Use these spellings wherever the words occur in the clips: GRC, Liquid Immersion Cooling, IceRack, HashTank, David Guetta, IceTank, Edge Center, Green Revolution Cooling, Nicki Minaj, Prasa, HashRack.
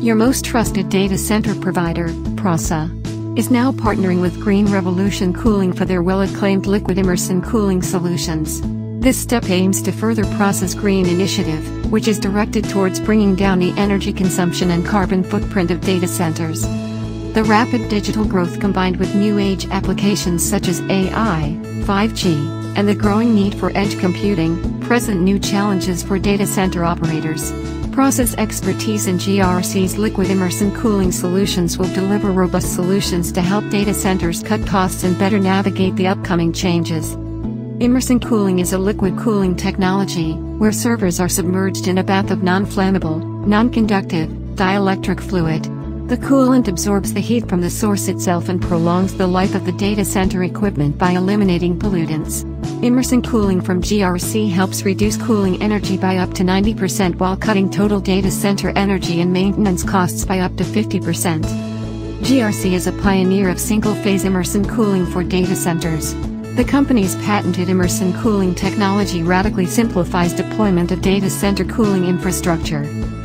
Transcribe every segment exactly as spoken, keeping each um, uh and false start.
Your most trusted data center provider, Prasa, is now partnering with Green Revolution Cooling for their well-acclaimed liquid immersion cooling solutions. This step aims to further Prasa's green initiative, which is directed towards bringing down the energy consumption and carbon footprint of data centers. The rapid digital growth combined with new-age applications such as A I, five G, and the growing need for edge computing, present new challenges for data center operators. Prasa's expertise in G R C's liquid immersion cooling solutions will deliver robust solutions to help data centers cut costs and better navigate the upcoming changes. Immersion cooling is a liquid cooling technology, where servers are submerged in a bath of non-flammable, non-conductive, dielectric fluid. The coolant absorbs the heat from the source itself and prolongs the life of the data center equipment by eliminating pollutants. Immersion cooling from G R C helps reduce cooling energy by up to ninety percent while cutting total data center energy and maintenance costs by up to fifty percent. G R C is a pioneer of single-phase immersion cooling for data centers. The company's patented immersion cooling technology radically simplifies deployment of data center cooling infrastructure.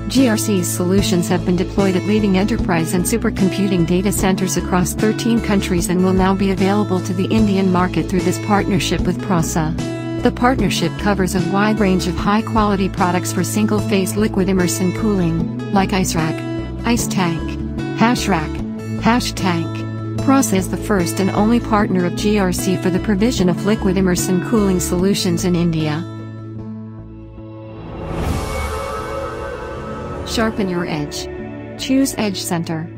G R C's solutions have been deployed at leading enterprise and supercomputing data centers across thirteen countries and will now be available to the Indian market through this partnership with Prasa. The partnership covers a wide range of high-quality products for single-phase liquid immersion cooling, like IceRack, IceTank, HashRack, HashTank. Prasa is the first and only partner of G R C for the provision of liquid immersion cooling solutions in India. Sharpen your edge. Choose Edge Center.